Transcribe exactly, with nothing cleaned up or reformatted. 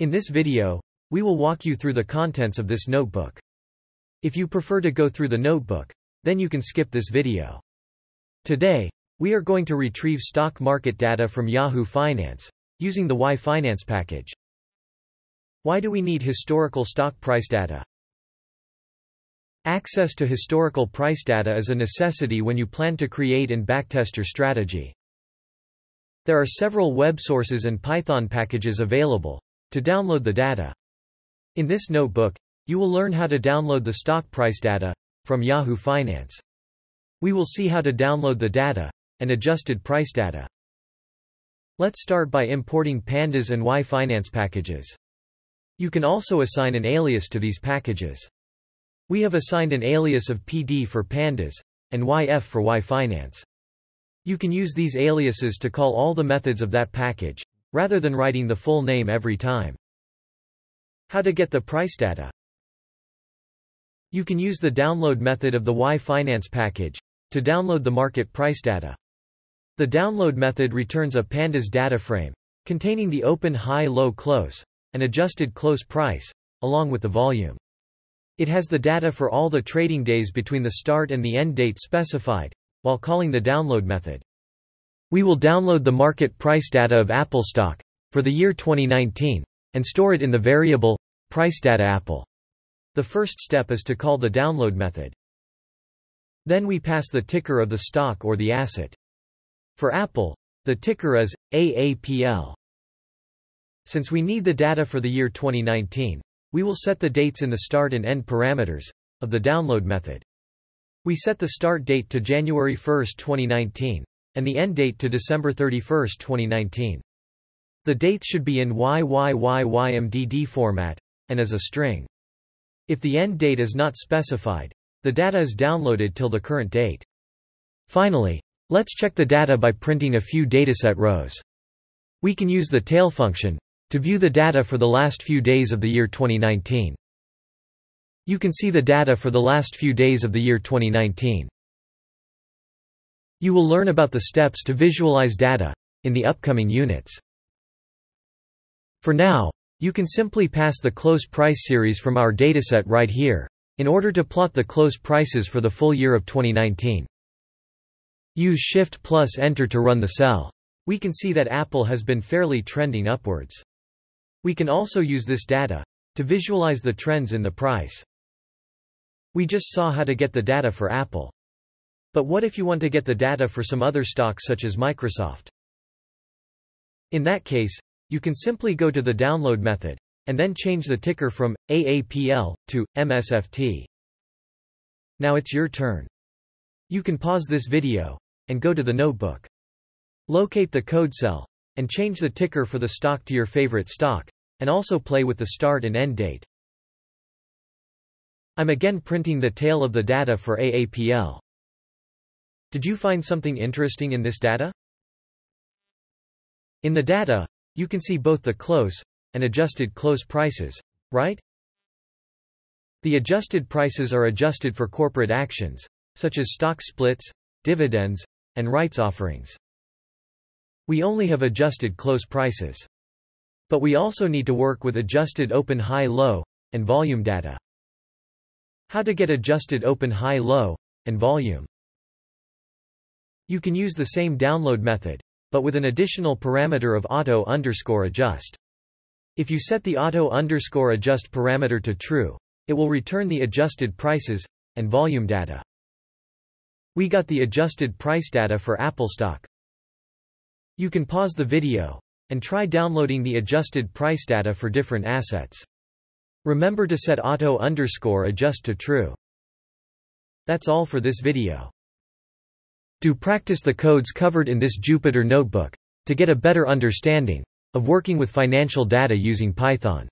In this video, we will walk you through the contents of this notebook. If you prefer to go through the notebook, then you can skip this video. Today, we are going to retrieve stock market data from Yahoo Finance, using the yfinance package. Why do we need historical stock price data? Access to historical price data is a necessity when you plan to create and backtest your strategy. There are several web sources and Python packages available to download the data. In this notebook, you will learn how to download the stock price data from Yahoo Finance. We will see how to download the data and adjusted price data. Let's start by importing pandas and yfinance packages. You can also assign an alias to these packages. We have assigned an alias of P D for pandas, and Y F for yfinance. You can use these aliases to call all the methods of that package, rather than writing the full name every time. How to get the price data? You can use the download method of the yfinance package to download the market price data. The download method returns a pandas data frame, containing the open high-low close, and adjusted close price, along with the volume. It has the data for all the trading days between the start and the end date specified, while calling the download method. We will download the market price data of Apple stock for the year twenty nineteen, and store it in the variable price data Apple. The first step is to call the download method. Then we pass the ticker of the stock or the asset. For Apple, the ticker is A A P L. Since we need the data for the year twenty nineteen, we will set the dates in the start and end parameters of the download method. We set the start date to January first, twenty nineteen, and the end date to December thirty-first, twenty nineteen. The dates should be in Y Y Y Y M D D format, and as a string. If the end date is not specified, the data is downloaded till the current date. Finally, let's check the data by printing a few dataset rows. We can use the tail function to view the data for the last few days of the year twenty nineteen. You can see the data for the last few days of the year twenty nineteen. You will learn about the steps to visualize data in the upcoming units. For now, you can simply pass the close price series from our dataset right here, in order to plot the close prices for the full year of twenty nineteen. Use Shift plus Enter to run the cell. We can see that Apple has been fairly trending upwards. We can also use this data to visualize the trends in the price. We just saw how to get the data for Apple. But what if you want to get the data for some other stocks such as Microsoft? In that case, you can simply go to the download method and then change the ticker from A A P L to M S F T. Now it's your turn. You can pause this video and go to the notebook. Locate the code cell and change the ticker for the stock to your favorite stock, and also play with the start and end date. I'm again printing the tail of the data for A A P L. Did you find something interesting in this data? In the data, you can see both the close and adjusted close prices, right? The adjusted prices are adjusted for corporate actions, such as stock splits, dividends, and rights offerings. We only have adjusted close prices. But we also need to work with adjusted open high-low and volume data. How to get adjusted open high-low and volume? You can use the same download method, but with an additional parameter of auto underscore adjust. If you set the auto underscore adjust parameter to true, it will return the adjusted prices and volume data. We got the adjusted price data for Apple stock. You can pause the video and try downloading the adjusted price data for different assets. Remember to set auto underscore adjust to true. That's all for this video. Do practice the codes covered in this Jupyter notebook to get a better understanding of working with financial data using Python.